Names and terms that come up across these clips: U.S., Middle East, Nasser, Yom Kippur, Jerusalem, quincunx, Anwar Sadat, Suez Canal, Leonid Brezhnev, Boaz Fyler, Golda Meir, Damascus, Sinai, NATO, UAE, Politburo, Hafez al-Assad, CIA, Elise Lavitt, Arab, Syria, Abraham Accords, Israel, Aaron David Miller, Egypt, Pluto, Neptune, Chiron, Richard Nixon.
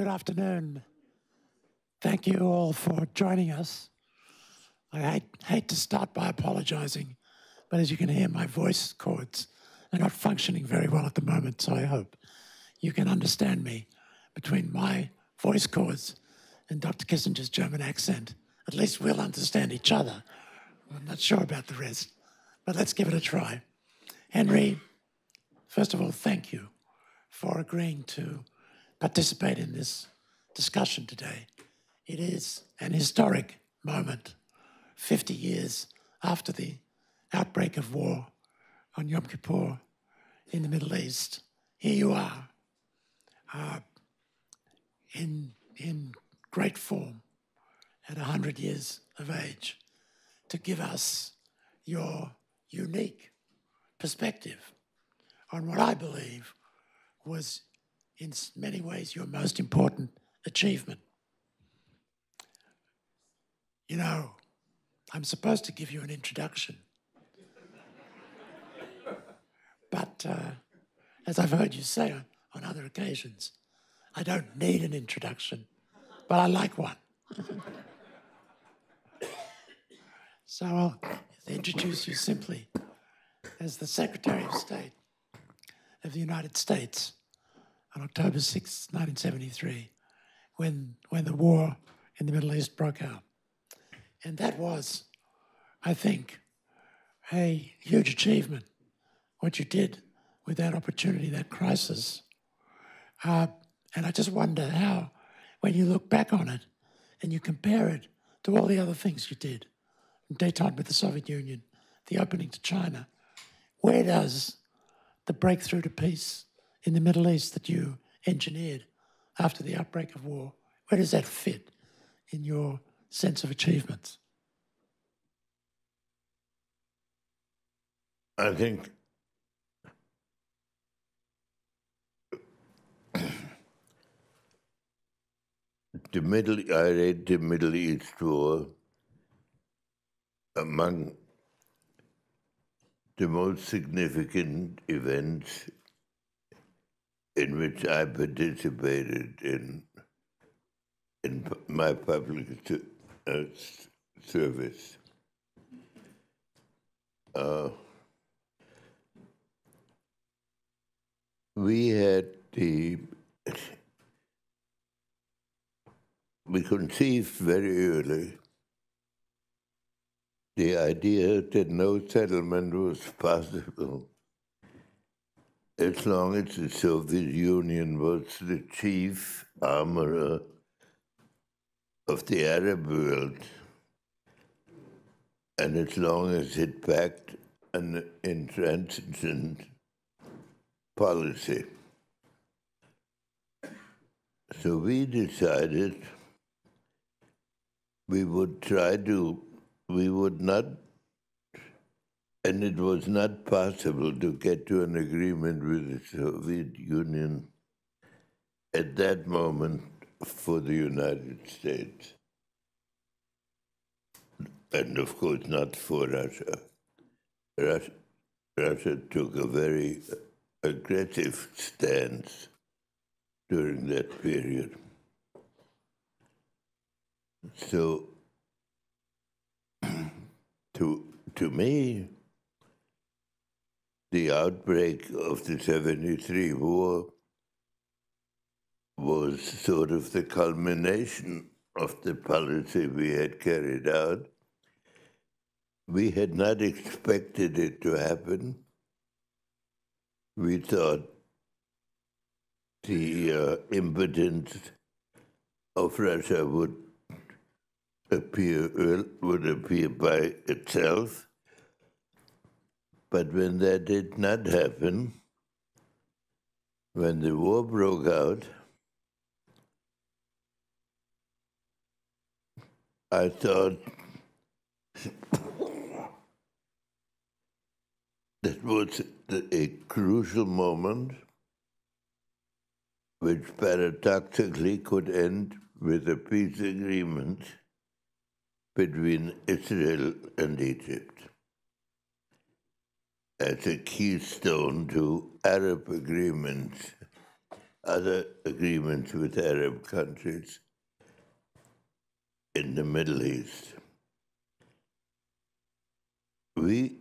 Good afternoon. Thank you all for joining us. I hate to start by apologizing, but as you can hear, my voice cords are not functioning very well at the moment, so I hope you can understand me between my voice cords and Dr. Kissinger's German accent. At least we'll understand each other. I'm not sure about the rest, but let's give it a try. Henry, first of all, thank you for agreeing to participate in this discussion today. It is an historic moment, 50 years after the outbreak of war on Yom Kippur in the Middle East. Here you are in great form at 100 years of age to give us your unique perspective on what I believe was in many ways your most important achievement. You know, I'm supposed to give you an introduction, but as I've heard you say on other occasions, I don't need an introduction, but I like one. So I'll introduce you simply as the Secretary of State of the United States on October 6, 1973, when the war in the Middle East broke out. And that was, I think, a huge achievement, what you did with that opportunity, that crisis. And I just wonder how, when you look back on it and you compare it to all the other things you did, detente with the Soviet Union, the opening to China, where does the breakthrough to peace in the Middle East that you engineered after the outbreak of war, where does that fit in your sense of achievements? I think I read the Middle East War among the most significant events in which I participated in my public service. We conceived very early the idea that no settlement was possible as long as the Soviet Union was the chief armorer of the Arab world, and as long as it backed an intransigent policy. So we decided and it was not possible to get to an agreement with the Soviet Union at that moment for the United States, and of course not for Russia. Russia took a very aggressive stance during that period. So, to me, the outbreak of the '73 war was sort of the culmination of the policy we had carried out. We had not expected it to happen. We thought the impotence of Russia would appear by itself. But when that did not happen, when the war broke out, I thought that was a crucial moment which paradoxically could end with a peace agreement between Israel and Egypt as a keystone to Arab agreements other agreements with Arab countries in the Middle East. We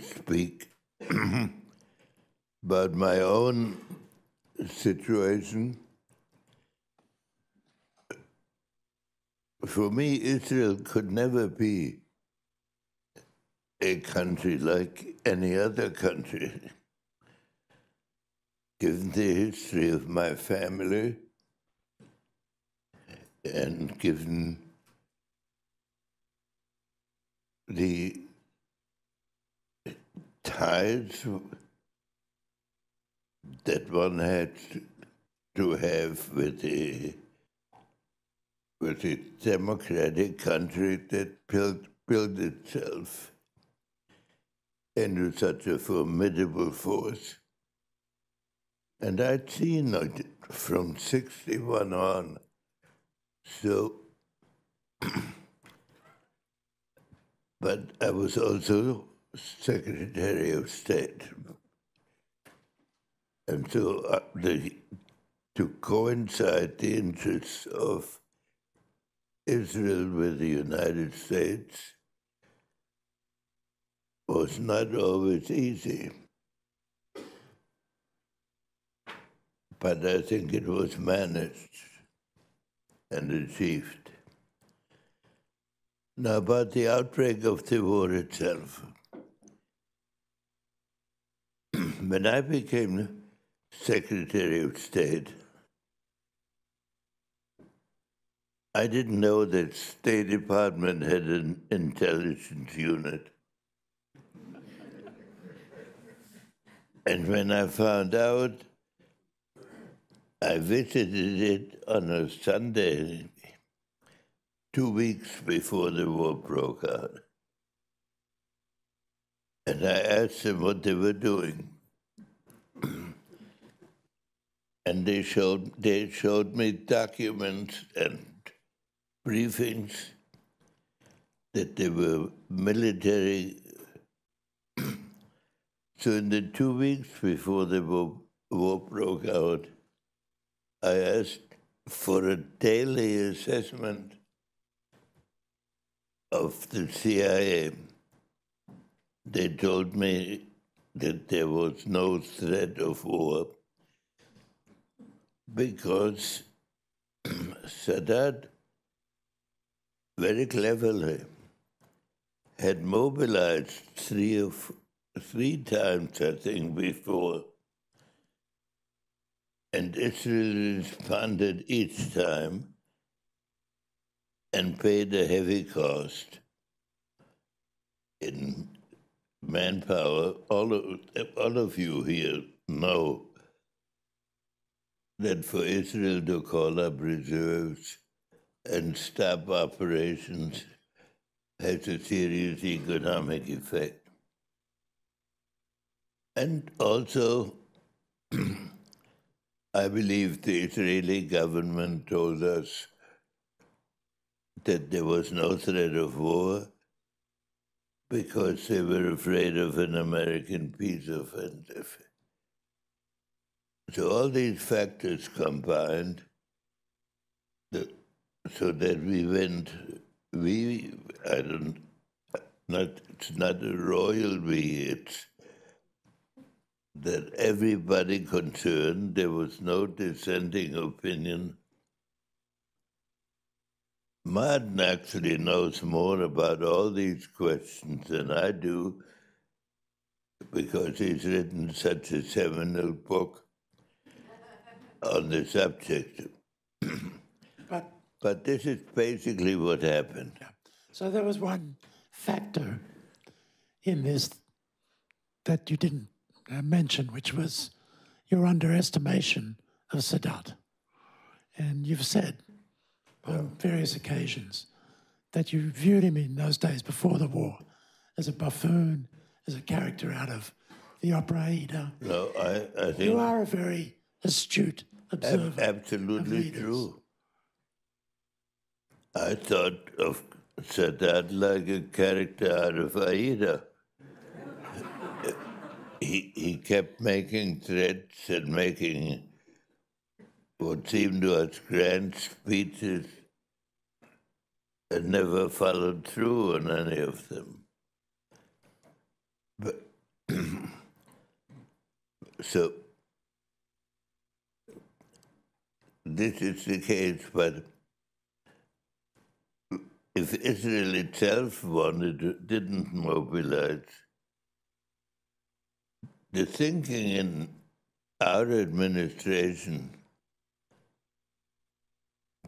speak about my own situation. For me, Israel could never be a country like any other country, given the history of my family and given the ties that one had to have with a democratic country that built itself into such a formidable force. And I'd seen it from 61 on. So, but I was also Secretary of State. And so to coincide the interests of Israel with the United States was not always easy. But I think it was managed and achieved. Now, about the outbreak of the war itself. When I became Secretary of State, I didn't know that State Department had an intelligence unit. And when I found out, I visited it on a Sunday, 2 weeks before the war broke out. And I asked them what they were doing. And they showed me documents and briefings that they were military. So in the 2 weeks before the war broke out, I asked for a daily assessment of the CIA. They told me that there was no threat of war because Sadat very cleverly had mobilized three times, I think, before, and Israel responded each time and paid a heavy cost in manpower. All of you here know that for Israel to call up reserves and stop operations has a serious economic effect. And also, I believe the Israeli government told us that there was no threat of war because they were afraid of an American peace offensive. So all these factors combined, so that we went, it's not a royal we, it's that everybody concerned, there was no dissenting opinion. Martin actually knows more about all these questions than I do because he's written such a seminal book on the subject. But this is basically what happened. So there was one factor in this that you didn't mention, which was your underestimation of Sadat. And you've said on various occasions that you viewed him in those days before the war as a buffoon, as a character out of the opera. No, I think you are a very astute observer. Absolutely true. I thought of Sadat like a character out of Aida. he kept making threats and making what seemed to us grand speeches and never followed through on any of them. But so this is the case, but if Israel itself didn't mobilize, the thinking in our administration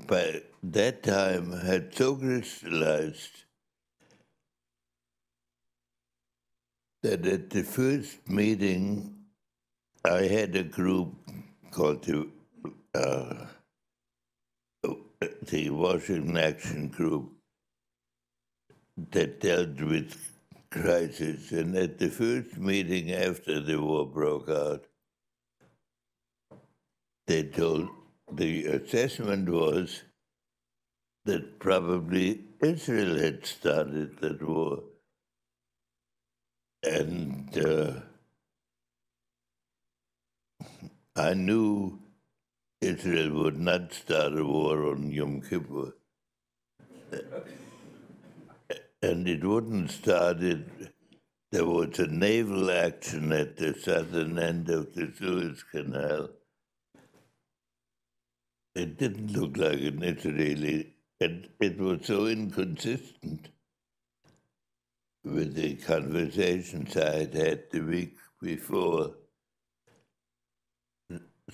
by that time had so crystallized that at the first meeting I had a group called the Washington Action Group that dealt with crisis. And at the first meeting after the war broke out, they told, the assessment was that probably Israel had started that war. And I knew Israel would not start a war on Yom Kippur. And it wouldn't start it. There was a naval action at the southern end of the Suez Canal. It didn't look like an Israeli, and it was so inconsistent with the conversations I had had the week before.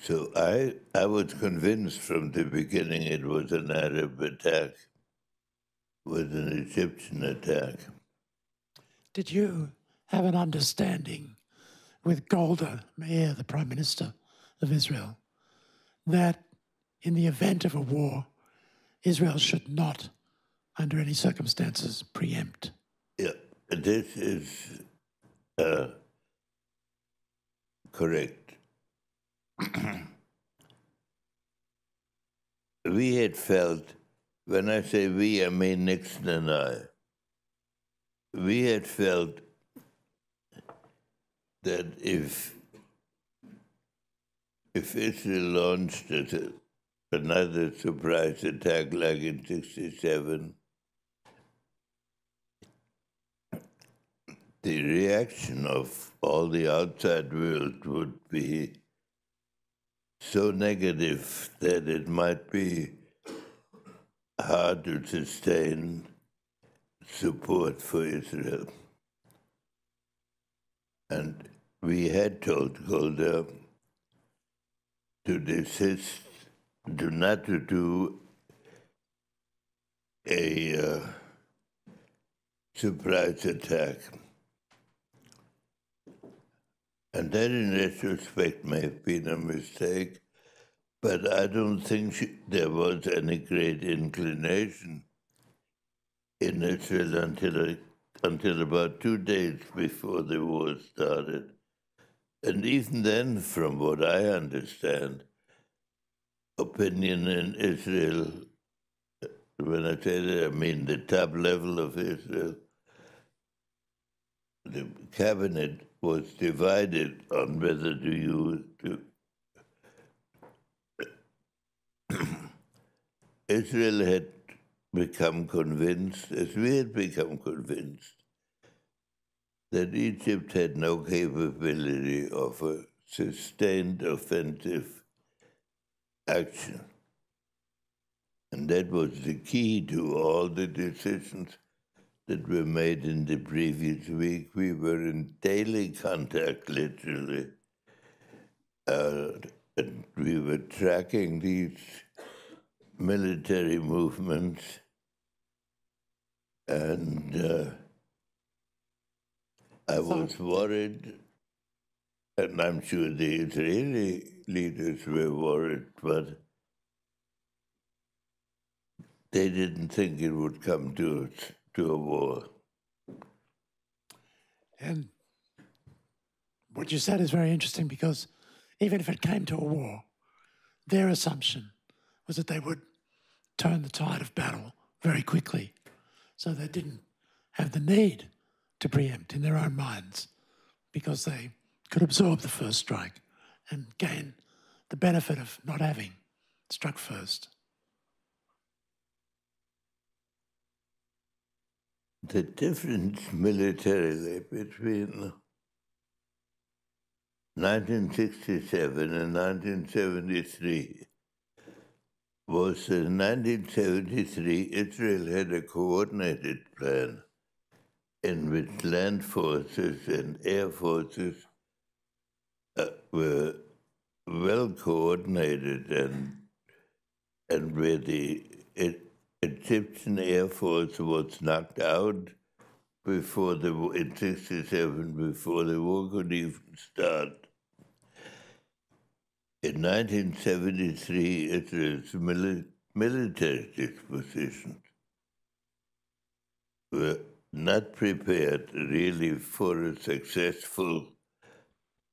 So I was convinced from the beginning it was an Arab attack, was an Egyptian attack. Did you have an understanding with Golda Meir, the Prime Minister of Israel, that in the event of a war, Israel should not, under any circumstances, preempt? Yeah, this is correct. We had felt, when I say we, I mean Nixon and I, we had felt that if Israel launched another surprise attack like in '67, the reaction of all the outside world would be so negative that it might be hard to sustain support for Israel. And we had told Golda to desist, to do a surprise attack. And that in retrospect may have been a mistake, but I don't think there was any great inclination in Israel until about 2 days before the war started. And even then, from what I understand, opinion in Israel, when I say that, I mean the top level of Israel, the cabinet was divided on whether to use Israel had become convinced, as we had become convinced, that Egypt had no capability of a sustained offensive action. And that was the key to all the decisions that were made in the previous week. We were in daily contact, literally. And we were tracking these military movements, and I was worried, and I'm sure the Israeli leaders were worried, but they didn't think it would come to a war. And what you said is very interesting, because even if it came to a war, their assumption was that they would turn the tide of battle very quickly. So they didn't have the need to preempt in their own minds, because they could absorb the first strike and gain the benefit of not having struck first. The difference militarily between 1967 and 1973 was that in 1973 Israel had a coordinated plan in which land forces and air forces were well coordinated, and where the Egyptian Air Force was knocked out before the in '67, before the war could even start. In 1973, Israel's military dispositions were not prepared really for a successful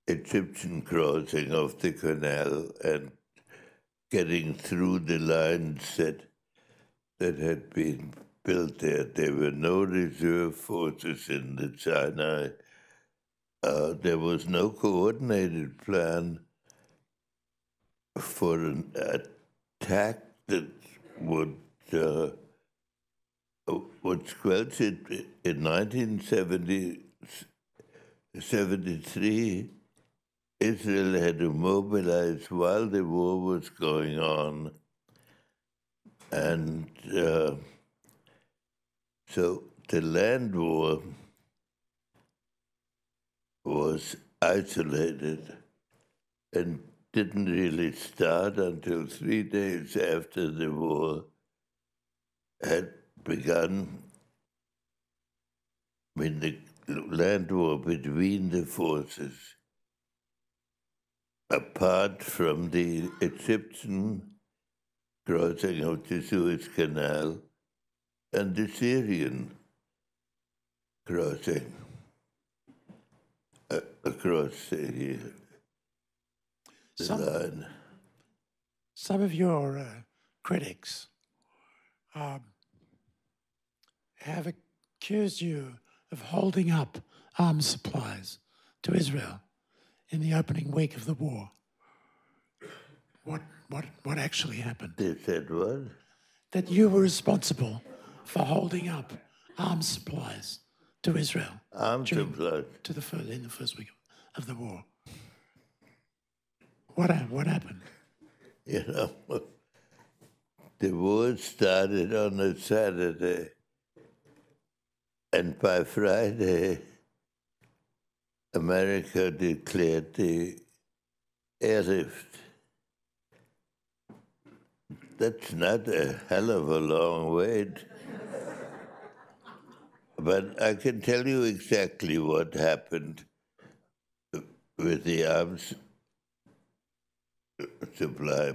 Egyptian crossing of the canal and getting through the lines that had been built there. There were no reserve forces in the Sinai. There was no coordinated plan for an attack that would squelch it. In 1973, Israel had to mobilize while the war was going on. And so the land war was isolated and didn't really start until 3 days after the war had begun. I mean, the land war between the forces, apart from the Egyptian crossing of the Suez Canal and the Syrian crossing across the line. Some of your critics have accused you of holding up arms supplies to Israel in the opening week of the war. What actually happened? They said what? That you were responsible for holding up arms supplies to Israel. Arms supplies to the first week of the war. What happened? You know, the war started on a Saturday, and by Friday, America declared the airlift. That's not a hell of a long wait. But I can tell you exactly what happened with the arms supply.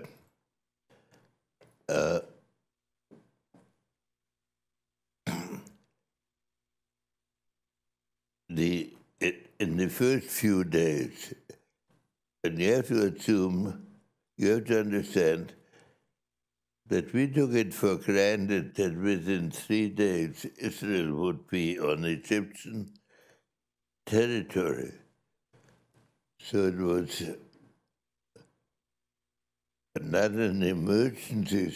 In the first few days, and you have to assume, you have to understand that we took it for granted that within 3 days Israel would be on Egyptian territory. So it was not an emergency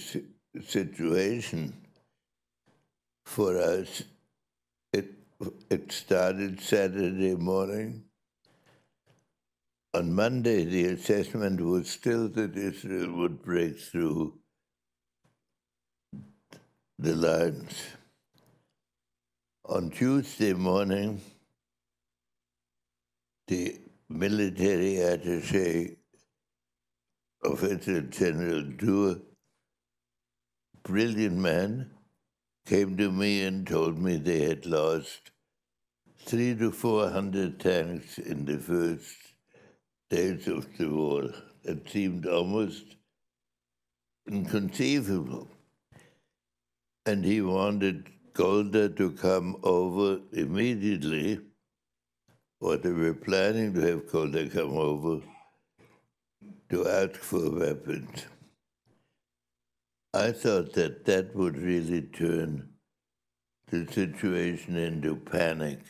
situation for us. It started Saturday morning. On Monday, the assessment was still that Israel would break through the lines. On Tuesday morning, the military attaché of Israel, General Duhr, brilliant man, came to me and told me they had lost 300 to 400 tanks in the first days of the war. That seemed almost inconceivable. And he wanted Golda to come over immediately, or they were planning to have Golda come over to ask for weapons. I thought that that would really turn the situation into panic.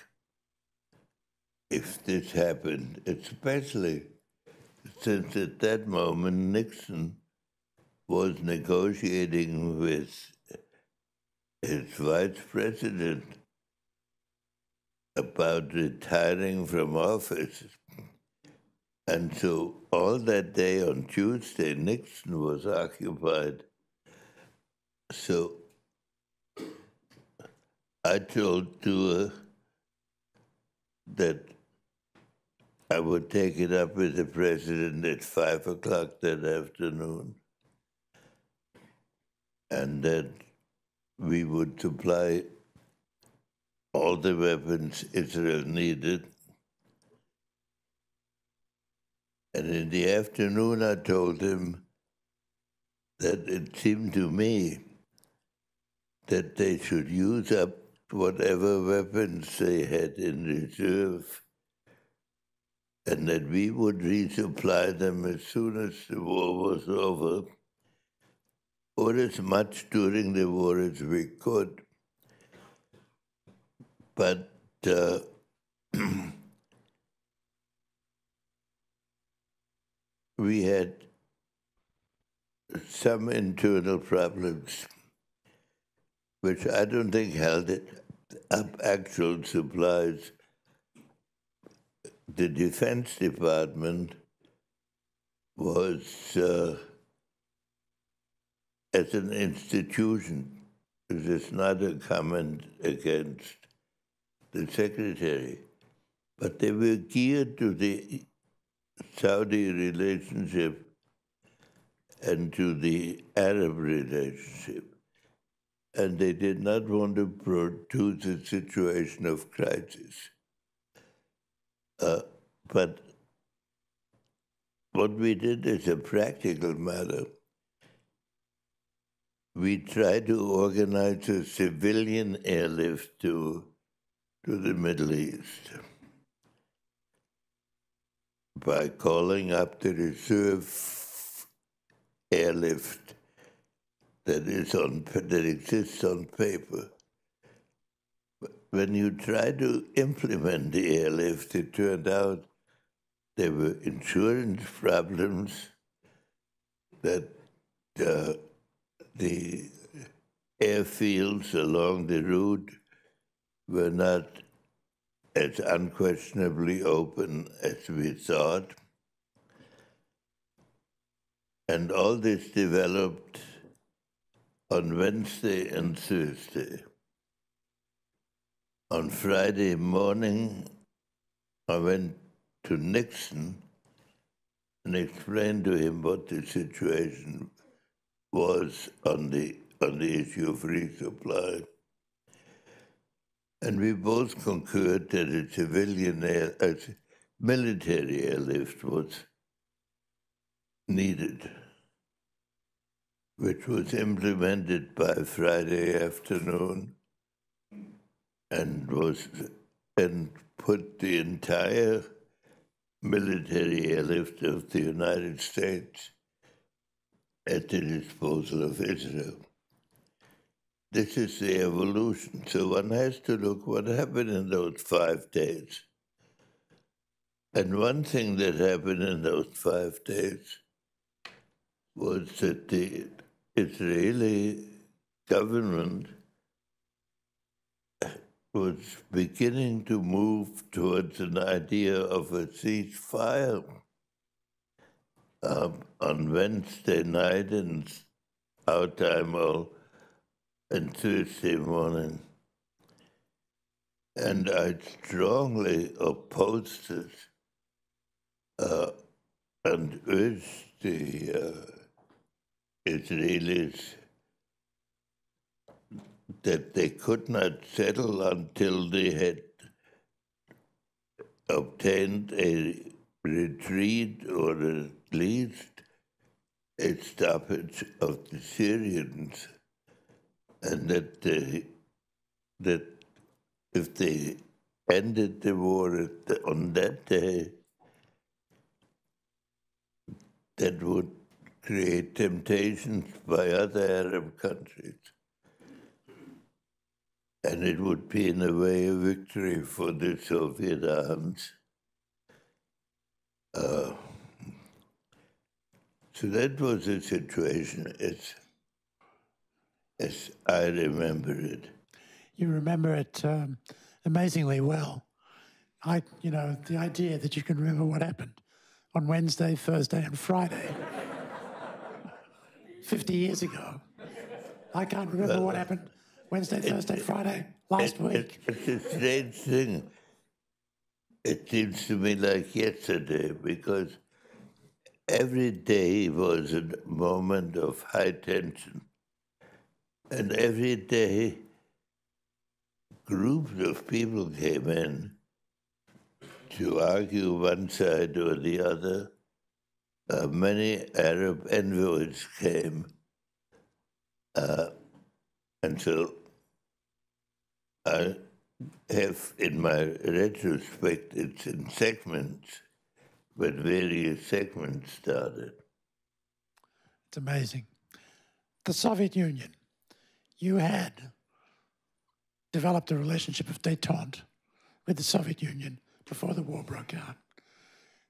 if this happened, especially since at that moment Nixon was negotiating with his vice president about retiring from office. And so all that day on Tuesday, Nixon was occupied. So I told Dua that I would take it up with the president at 5 o'clock that afternoon, and that we would supply all the weapons Israel needed. And in the afternoon, I told him that it seemed to me that they should use up whatever weapons they had in reserve, and that we would resupply them as soon as the war was over, or as much during the war as we could. But we had some internal problems, which I don't think held up actual supplies. The Defense Department was, as an institution, this is not a comment against the secretary, but they were geared to the Saudi relationship and to the Arab relationship. And they did not want to produce a situation of crisis. But what we did is a practical matter. We tried to organize a civilian airlift to the Middle East by calling up the reserve airlift that exists on paper. When you try to implement the airlift, it turned out there were insurance problems that the airfields along the route were not as unquestionably open as we thought. And all this developed on Wednesday and Thursday. On Friday morning, I went to Nixon and explained to him what the situation was on the issue of resupply. And we both concurred that a military airlift was needed, which was implemented by Friday afternoon and put the entire military airlift of the United States at the disposal of Israel. This is the evolution. So one has to look what happened in those 5 days. And one thing that happened in those 5 days was that the Israeli government was beginning to move towards an idea of a ceasefire. On Wednesday night and our time all, and Thursday morning. And I strongly opposed it and urged the Israelis that they could not settle until they had obtained a retreat or at least a stoppage of the Syrians, and that if they ended the war on that day, that would create temptations by other Arab countries. and it would be in a way a victory for the Soviet arms. So that was the situation as I remember it. You remember it amazingly well. You know, the idea that you can remember what happened on Wednesday, Thursday, and Friday, 50 years ago. I can't remember what happened Wednesday, Thursday, Friday, last week. It's a strange thing. It seems to me like yesterday, because every day was a moment of high tension. And every day, groups of people came in to argue one side or the other. Many Arab envoys came. And so I have, in my retrospect, it's in segments, but various segments started. It's amazing. The Soviet Union, you had developed a relationship of détente with the Soviet Union before the war broke out,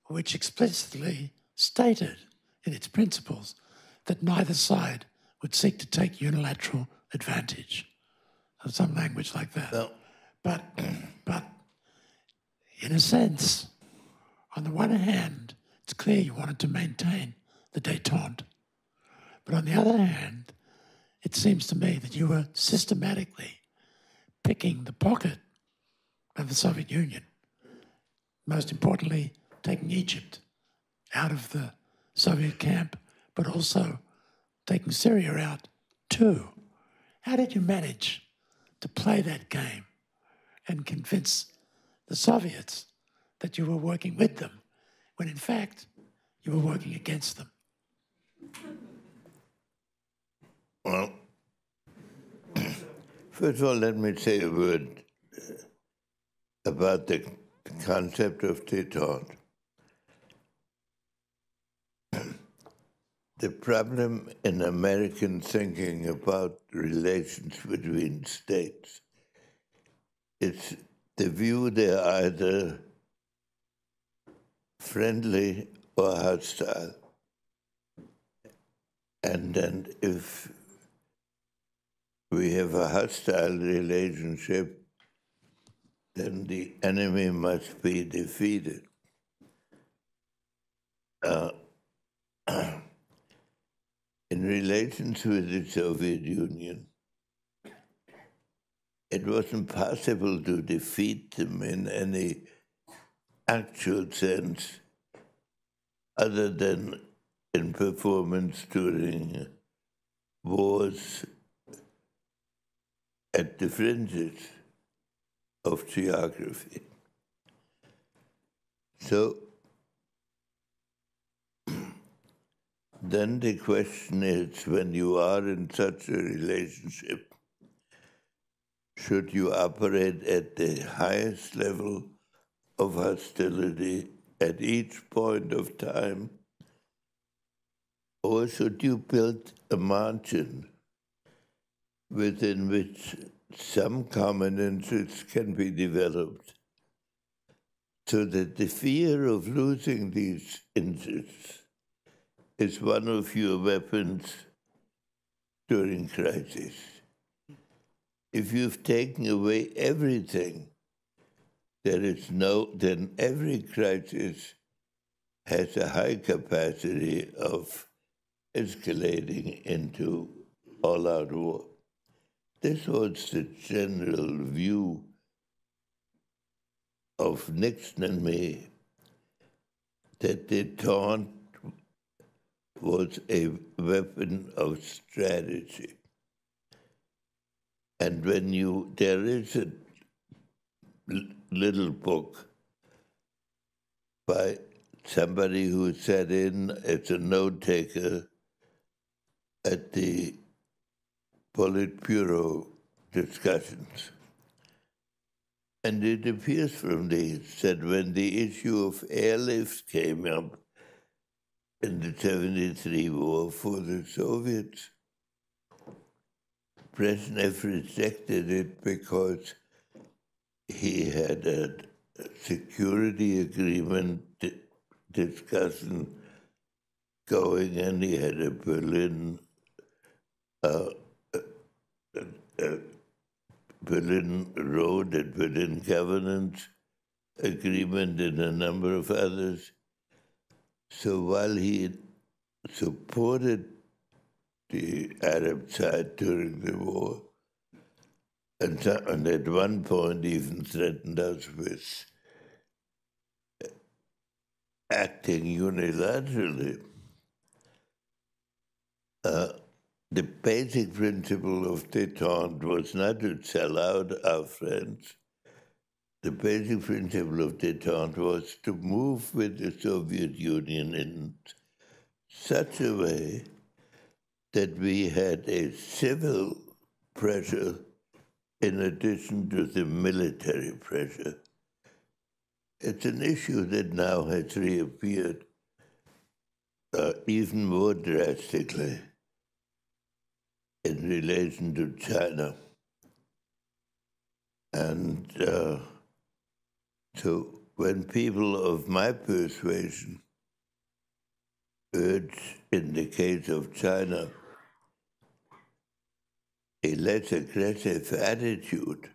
which explicitly stated in its principles that neither side would seek to take unilateral advantage, of some language like that. No. But in a sense, on the one hand, it's clear you wanted to maintain the détente. But on the other hand, it seems to me that you were systematically picking the pocket of the Soviet Union. Most importantly, taking Egypt out of the Soviet camp, but also taking Syria out too. How did you manage to play that game and convince the Soviets that you were working with them, when in fact you were working against them? Well, first of all, let me say a word about the concept of détente. The problem in American thinking about relations between states, it's the view they're either friendly or hostile. And then if we have a hostile relationship, then the enemy must be defeated. In relations with the Soviet Union, it wasn't possible to defeat them in any actual sense other than in performance during wars at the fringes of geography. So then the question is, when you are in such a relationship, should you operate at the highest level of hostility at each point of time, or should you build a margin within which some common interests can be developed, so that the fear of losing these interests is one of your weapons during crisis? If you've taken away everything, then every crisis has a high capacity of escalating into all-out war. This was the general view of Nixon and me, that détente was a weapon of strategy. And when there is a little book by somebody who sat in as a note-taker at the Politburo discussions. And it appears from these that when the issue of airlift came up in the '73 war for the Soviets, Brezhnev rejected it because he had a security agreement discussion going, and he had a Berlin Berlin Road and Berlin Governance Agreement and a number of others. So while he supported the Arab side during the war, and at one point even threatened us with acting unilaterally, the basic principle of détente was not to sell out our friends. The basic principle of détente was to move with the Soviet Union in such a way that we had a civil pressure in addition to the military pressure. It's an issue that now has reappeared even more drastically in relation to China. And so when people of my persuasion urge, in the case of China, a less aggressive attitude,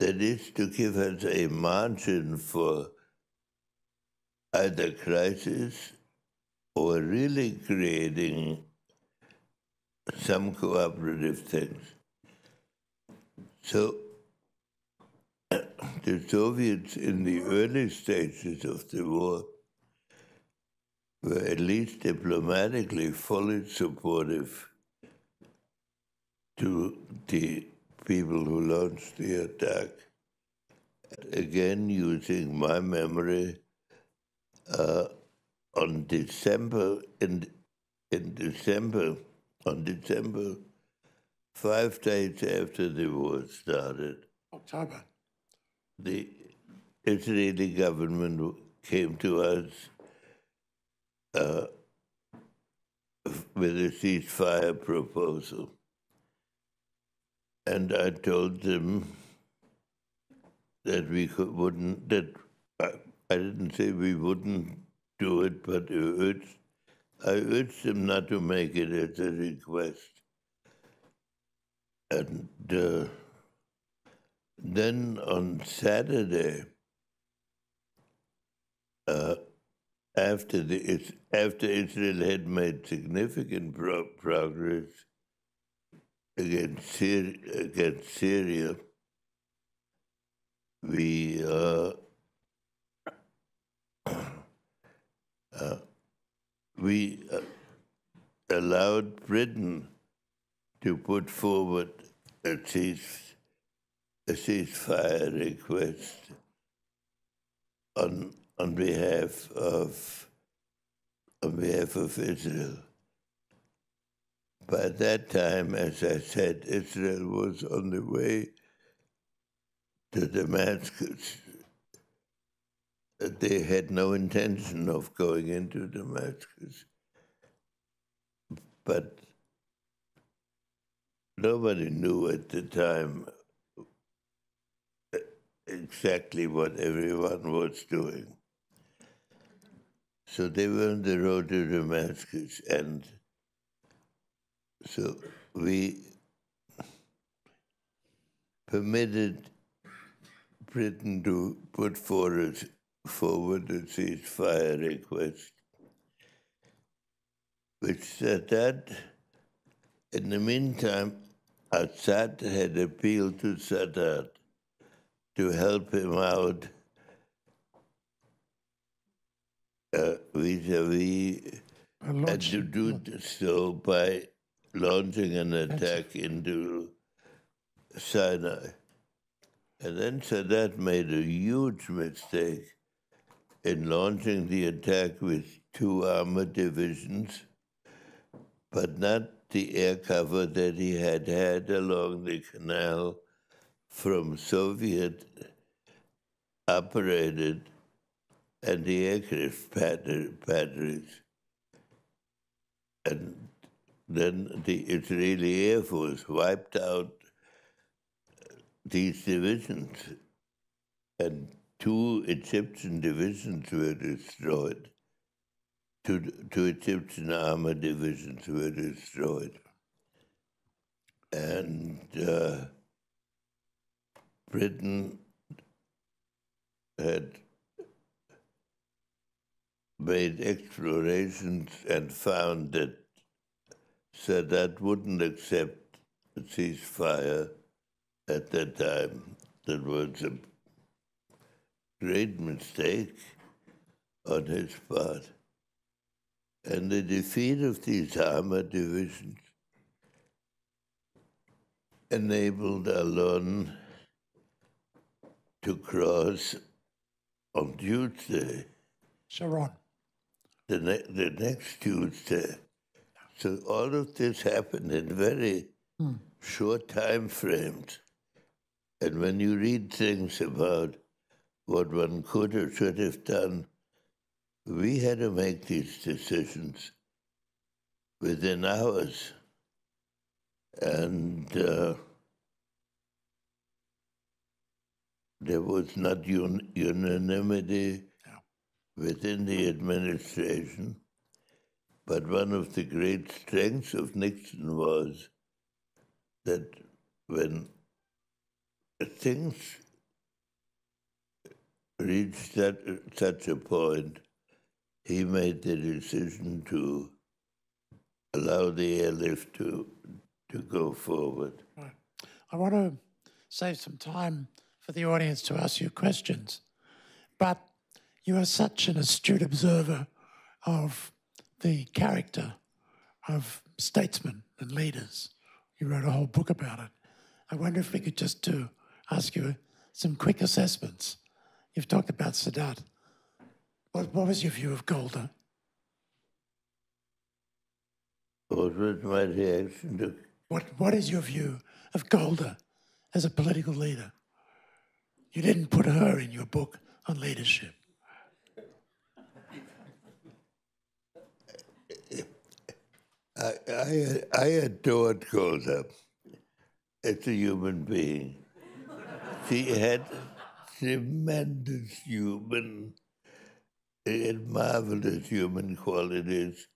that is to give us a margin for either crisis or really creating some cooperative things. So the Soviets in the early stages of the war were at least diplomatically fully supportive to the people who launched the attack. Again, using my memory, on December, 5 days after the war started, October, the Israeli government came to us with a ceasefire proposal. And I told them that I didn't say we wouldn't do it, but I urged them not to make it as a request. And then on Saturday, after Israel had made significant progress against Syria, we allowed Britain to put forward a ceasefire request on behalf of Israel. By that time, as I said, Israel was on the way to Damascus. They had no intention of going into Damascus. But nobody knew at the time exactly what everyone was doing. So they were on the road to Damascus, and so we permitted Britain to put forward a ceasefire request, which Sadat, in the meantime, Assad had appealed to Sadat to help him out vis-a-vis, and to do so by launching an attack into Sinai. And then Sadat made a huge mistake in launching the attack with 2 armored divisions, but not the air cover that he had had along the canal from Soviet-operated anti-aircraft batteries. And Then the Israeli Air Force wiped out these divisions, and 2 Egyptian divisions were destroyed. 2 Egyptian armor divisions were destroyed. And Britain had made explorations and found that Sadat wouldn't accept a ceasefire at that time. That was a great mistake on his part. And the defeat of these armor divisions enabled Alon to cross on Tuesday. Sharon. The next Tuesday. So all of this happened in very short time frames. And when you read things about what one could or should have done, we had to make these decisions within hours. And there was not unanimity within the administration. But one of the great strengths of Nixon was that when things reached such a point, he made the decision to allow the airlift to go forward. Right. I want to save some time for the audience to ask you questions, but you are such an astute observer of the character of statesmen and leaders. You wrote a whole book about it. I wonder if we could just ask you some quick assessments. You've talked about Sadat. What was your view of Golda? What was my reaction to? What is your view of Golda as a political leader? You didn't put her in your book on leadership. I adored Golda as a human being. She had tremendous marvelous human qualities,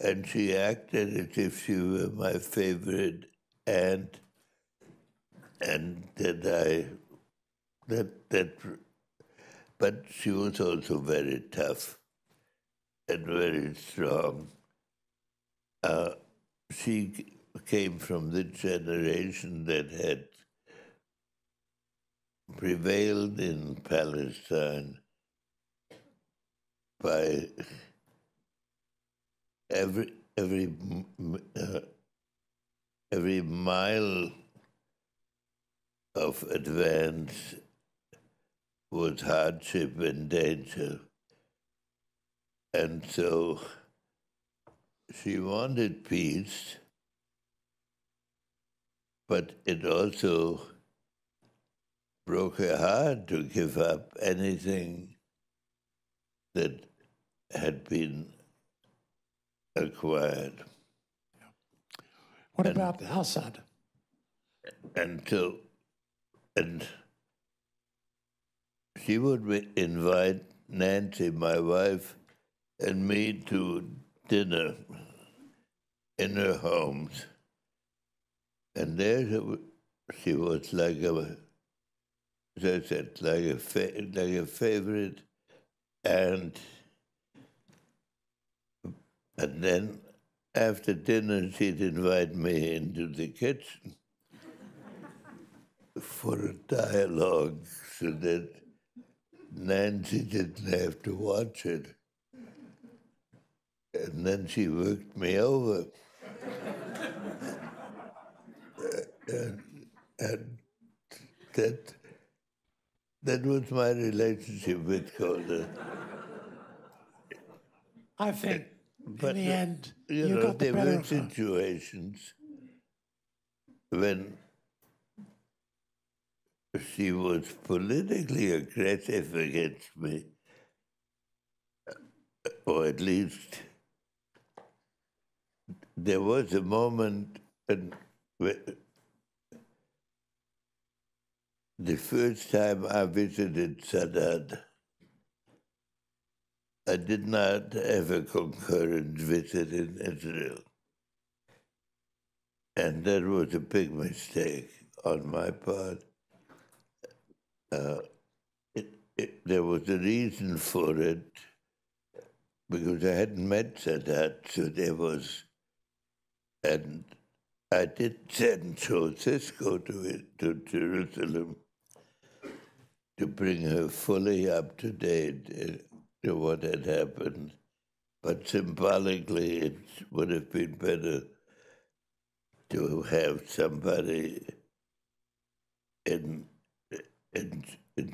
and she acted as if she were my favorite aunt, and but she was also very tough and very strong. She came from the generation that had prevailed in Palestine by every mile of advance was hardship and danger. And so she wanted peace, but it also broke her heart to give up anything that had been acquired. What about Assad? And she would invite Nancy, my wife, and me to dinner in her homes. And there she was like a, as I said, like a favorite aunt. And then after dinner, she'd invite me into the kitchen for a dialogue so that Nancy didn't have to watch it. And then she worked me over. and that was my relationship with Golda. I think, but in the end, you got the better of her. There were situations when she was politically aggressive against me, or at least there was a moment when the first time I visited Sadat, I did not have a concurrent visit in Israel. And that was a big mistake on my part. There was a reason for it, because I hadn't met Sadat, so there was, and I did send Francisco to Jerusalem to bring her fully up to date to what had happened. But symbolically, it would have been better to have somebody in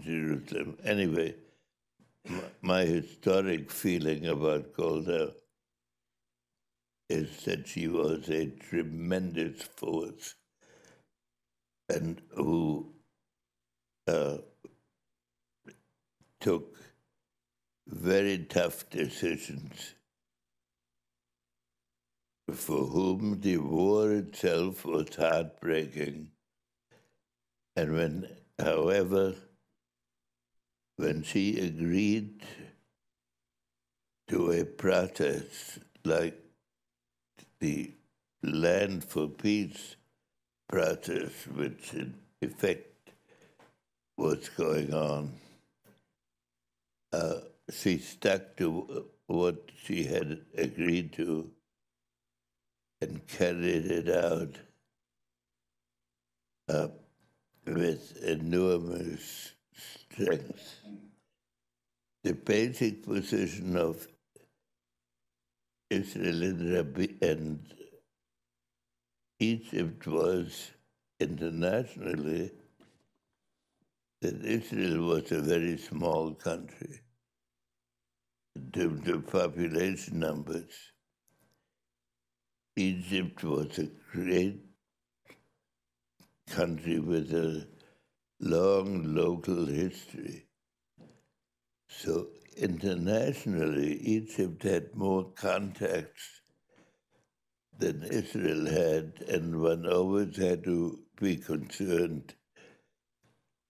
Jerusalem. Anyway, my historic feeling about Golda is that she was a tremendous force, and who took very tough decisions, for whom the war itself was heartbreaking. And when she agreed to a protest like the Land for Peace protest, which in effect was going on, she stuck to what she had agreed to and carried it out with enormous strength. The basic position of Israel and Egypt was internationally that Israel was a very small country in terms of population numbers. Egypt was a great country with a long local history. So internationally, Egypt had more contacts than Israel had, and one always had to be concerned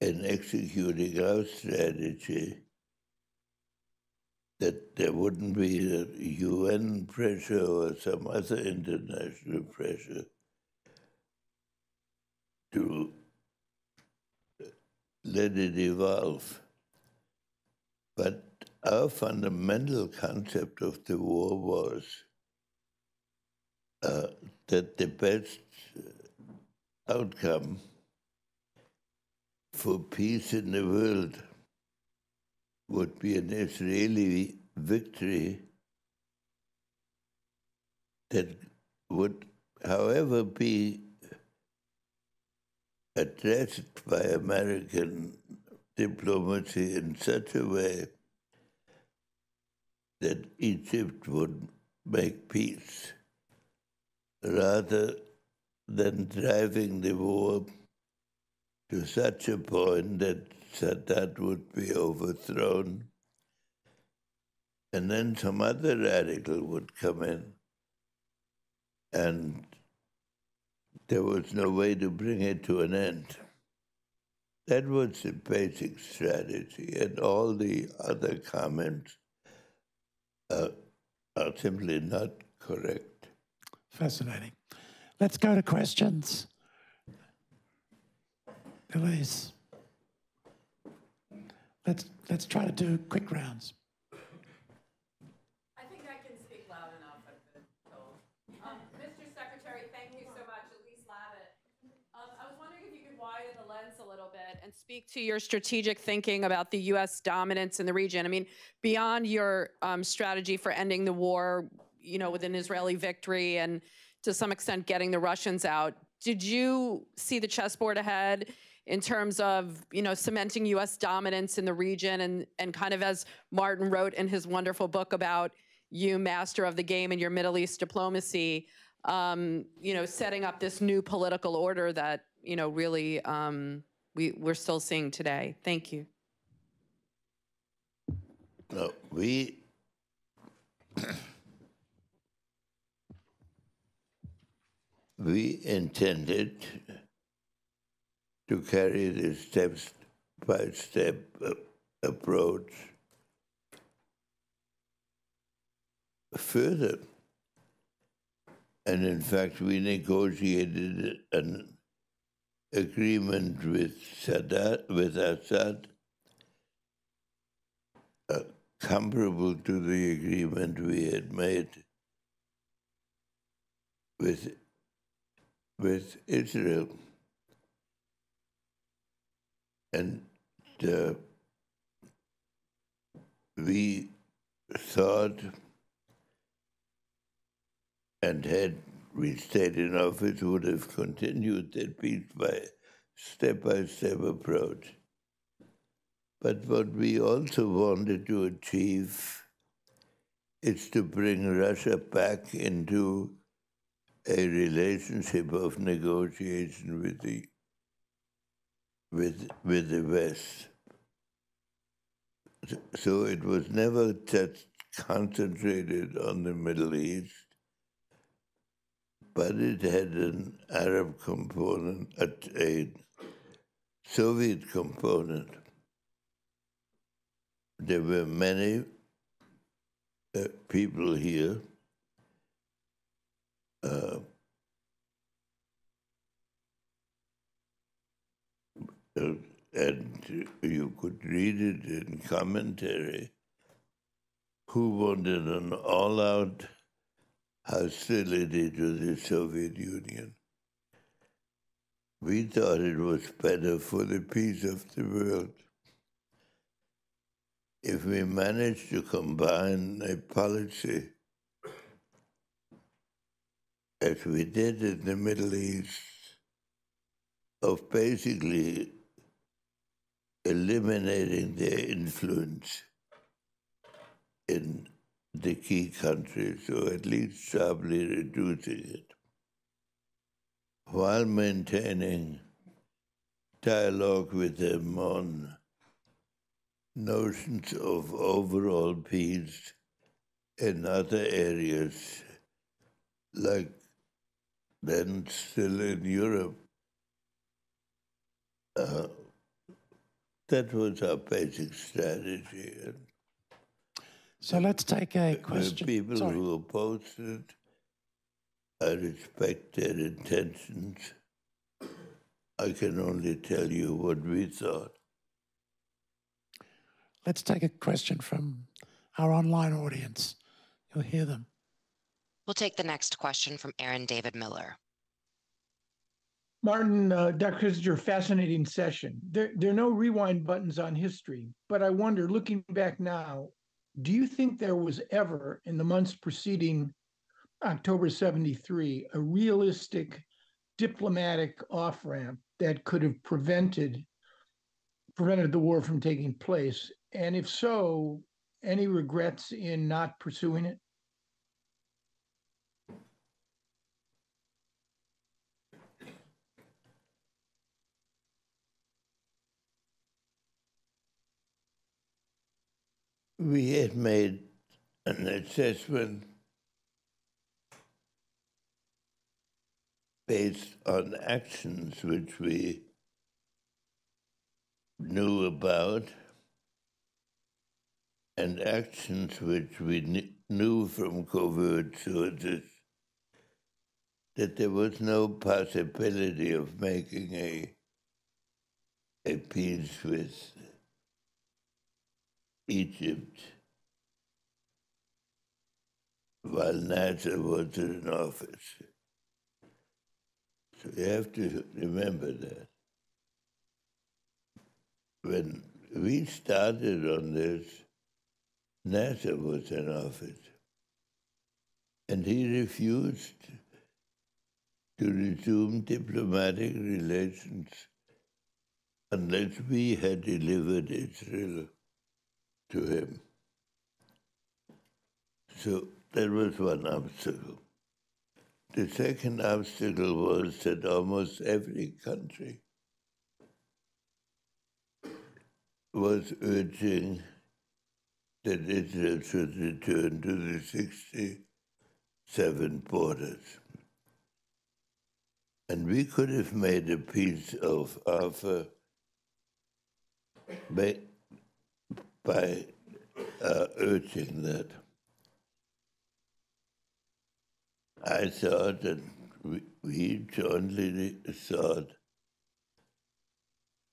in executing our strategy that there wouldn't be a UN pressure or some other international pressure to let it evolve. But our fundamental concept of the war was that the best outcome for peace in the world would be an Israeli victory that would, however, be addressed by American diplomacy in such a way that Egypt would make peace, rather than driving the war to such a point that Sadat would be overthrown, and then some other radical would come in, and there was no way to bring it to an end. That was the basic strategy, and all the other comments are simply not correct. Fascinating. Let's go to questions. Elise, let's try to do quick rounds. I think I can speak loud enough. I've been told. Mr. Secretary, thank you so much. Elise Lavitt. I was wondering if you could widen the lens a little bit and speak to your strategic thinking about the U.S. dominance in the region. I mean, beyond your strategy for ending the war, you know, with an Israeli victory and to some extent getting the Russians out, did you see the chessboard ahead in terms of, you know, cementing U.S. dominance in the region and kind of, as Martin wrote in his wonderful book about you, master of the game in your Middle East diplomacy, you know, setting up this new political order that, you know, really we're still seeing today? Thank you. No, we intended to carry this step-by-step approach further. And in fact, we negotiated an agreement with Assad, comparable to the agreement we had made with Israel. And we thought and had we stayed in office would have continued that step-by-step approach. But what we also wanted to achieve is to bring Russia back into a relationship of negotiation with the West. So it was never just concentrated on the Middle East, but it had an Arab component, a Soviet component. There were many people here and you could read it in commentary, who wanted an all-out hostility to the Soviet Union. We thought it was better for the peace of the world if we managed to combine a policy, as we did in the Middle East, of basically eliminating their influence in the key countries, or at least sharply reducing it, while maintaining dialogue with them on notions of overall peace in other areas, like then still in Europe. That was our basic strategy. So let's take a question. The people who opposed it, I respect their intentions. I can only tell you what we thought. Let's take a question from our online audience. You'll hear them. We'll take the next question from Aaron David Miller. Martin, Dr. Kissinger, fascinating session. There are no rewind buttons on history, but I wonder, looking back now, do you think there was ever, in the months preceding October 73, a realistic diplomatic off-ramp that could have prevented the war from taking place? And if so, any regrets in not pursuing it? We had made an assessment based on actions which we knew about and actions which we knew from covert sources that there was no possibility of making a peace with Egypt while Nasser was in office. So you have to remember that. When we started on this, Nasser was in office, and he refused to resume diplomatic relations unless we had delivered Israel to him. So that was one obstacle. The second obstacle was that almost every country was urging that Israel should return to the 67 borders. And we could have made a peace of Arfa by urging that. I thought, and we jointly thought,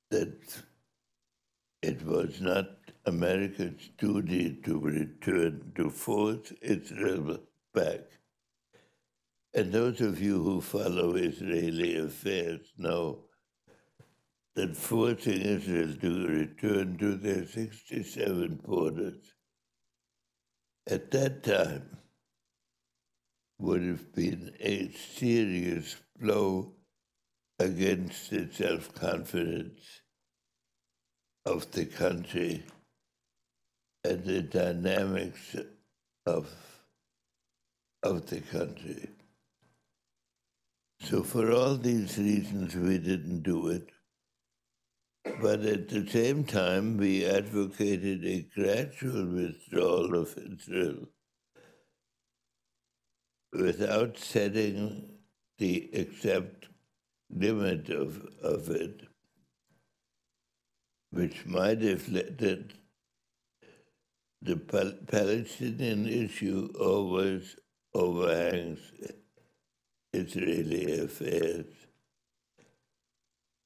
that it was not America's duty to return, to force Israel back. And those of you who follow Israeli affairs know that forcing Israel to return to their 67 borders at that time would have been a serious blow against the self-confidence of the country and the dynamics of the country. So for all these reasons, we didn't do it. But at the same time, we advocated a gradual withdrawal of Israel without setting the exact limit of it, which might have led the Palestinian issue always overhangs Israeli affairs.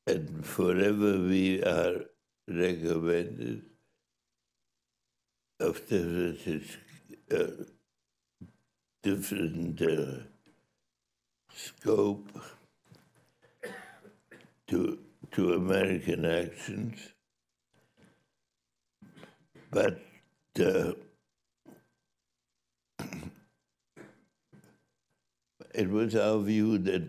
And forever we are recommended of different scope to American actions. But it was our view that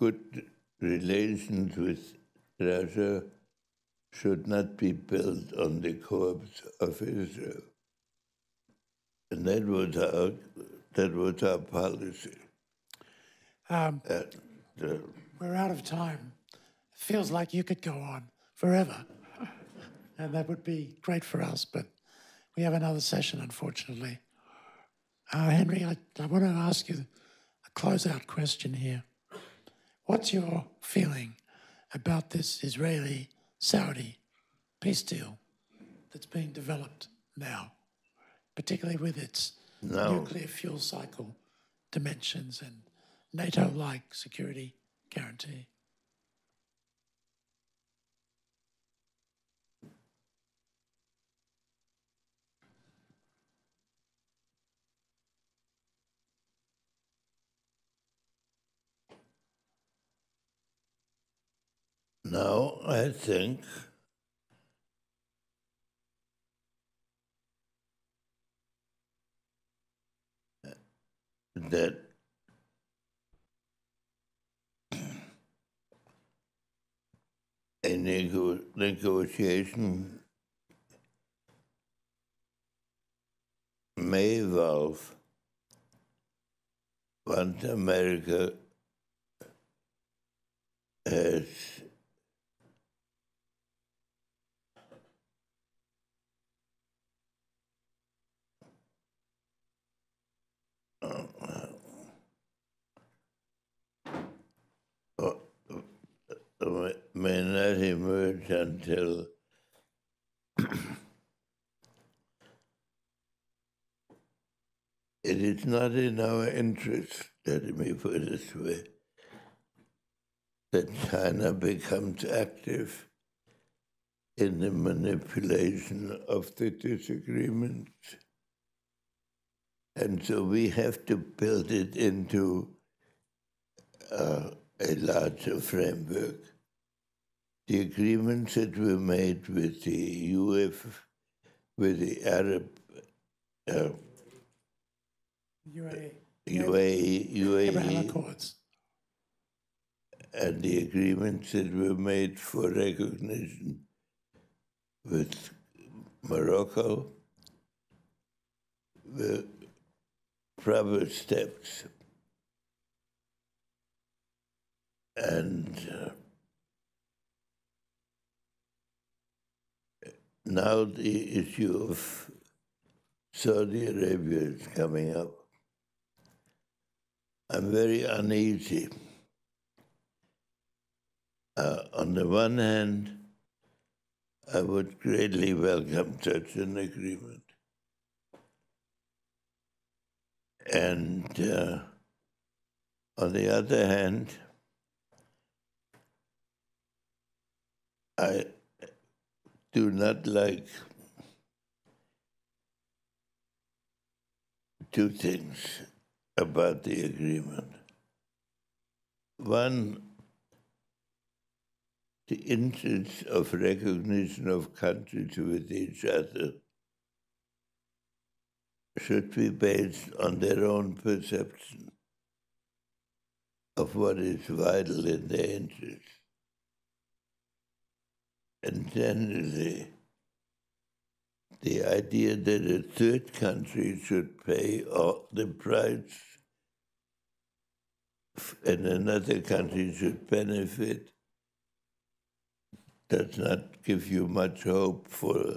good relations with Russia should not be built on the corpse of Israel. And that was our policy. We're out of time. It feels like you could go on forever. And that would be great for us, but we have another session, unfortunately. Henry, I want to ask you a closeout question here. What's your feeling about this Israeli-Saudi peace deal that's being developed now, particularly with its nuclear fuel cycle dimensions and NATO-like security guarantee? Now, I think that a negotiation may evolve once America has may not emerge until it is not in our interest, let me put it this way, that China becomes active in the manipulation of the disagreements. And so we have to build it into a larger framework. The agreements that were made with the UAE, Abraham Accords, and the agreements that were made for recognition with Morocco were proper steps. And now the issue of Saudi Arabia is coming up. I'm very uneasy On the one hand, I would greatly welcome such an agreement. And on the other hand, I do not like two things about the agreement. One, the interest of recognition of countries with each other should be based on their own perception of what is vital in their interest. And generally, the idea that a third country should pay the price and another country should benefit does not give you much hope for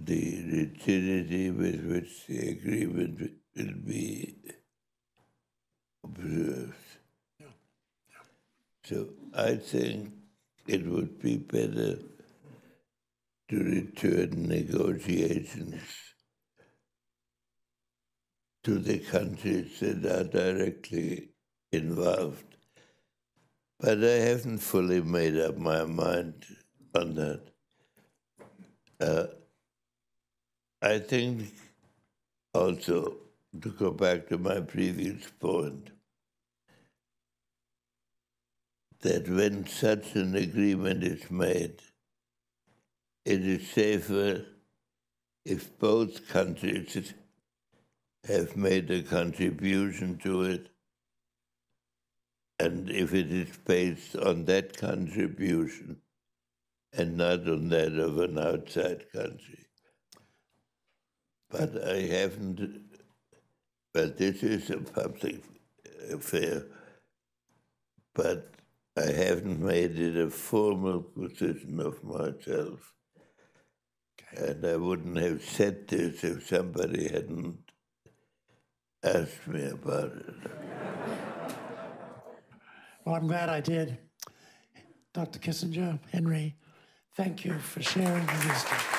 the rigidity with which the agreement will be observed. So I think it would be better to return negotiations to the countries that are directly involved. But I haven't fully made up my mind on that. I think also, to go back to my previous point, that when such an agreement is made, it is safer if both countries have made a contribution to it, and if it is based on that contribution and not on that of an outside country. But I haven't, but this is a public affair, but I haven't made it a formal position of myself. Okay. And I wouldn't have said this if somebody hadn't asked me about it. Well, I'm glad I did. Dr. Kissinger, Henry, thank you for sharing your wisdom.